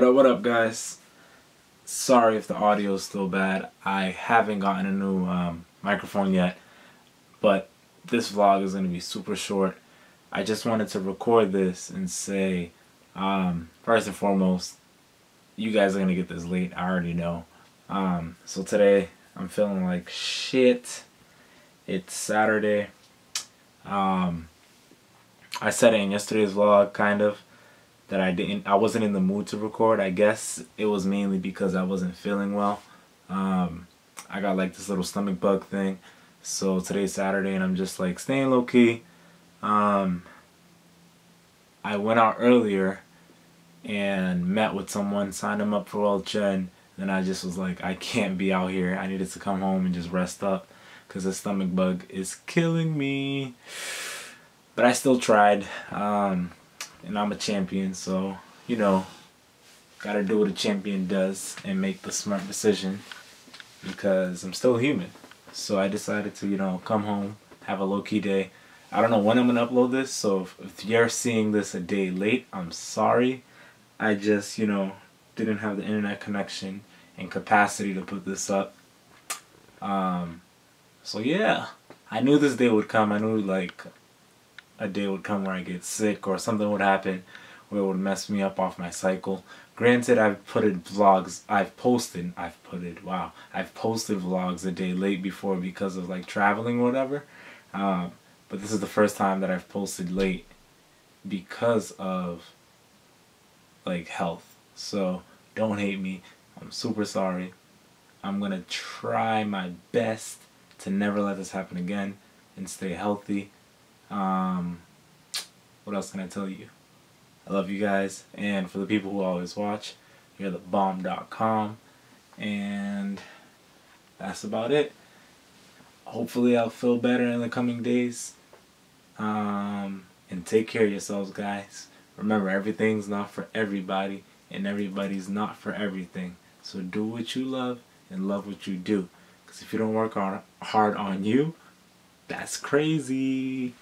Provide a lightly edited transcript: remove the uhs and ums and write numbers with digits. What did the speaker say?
What up guys? Sorry if the audio is still bad. I haven't gotten a new microphone yet, but this vlog is going to be super short. I just wanted to record this and say, first and foremost, you guys are going to get this late. I already know. So today I'm feeling like shit. It's Saturday. I said it in yesterday's vlog, kind of, that I wasn't in the mood to record. I guess it was mainly because I wasn't feeling well. I got like this little stomach bug thing. So today's Saturday and I'm just like staying low key. I went out earlier and met with someone, signed him up for Well Chen. Then I just was like, I can't be out here. I needed to come home and just rest up because the stomach bug is killing me. But I still tried. And I'm a champion, so, you know, gotta do what a champion does and make the smart decision because I'm still human. So I decided to, you know, come home, have a low-key day. I don't know when I'm gonna upload this, so if you're seeing this a day late, I'm sorry. I just, you know, didn't have the internet connection and capacity to put this up. So yeah, I knew this day would come. I knew, like, a day would come where I get sick or something would happen where it would mess me up off my cycle. Granted, I've posted vlogs a day late before because of like traveling or whatever. But this is the first time that I've posted late because of like health. So don't hate me. I'm super sorry. I'm gonna try my best to never let this happen again and stay healthy. What else can I tell you? I love you guys, and for the people who always watch, you're the bomb.com, and that's about it. Hopefully I'll feel better in the coming days. And take care of yourselves, guys. Remember, everything's not for everybody and everybody's not for everything. So do what you love and love what you do, because if you don't work hard on you, that's crazy.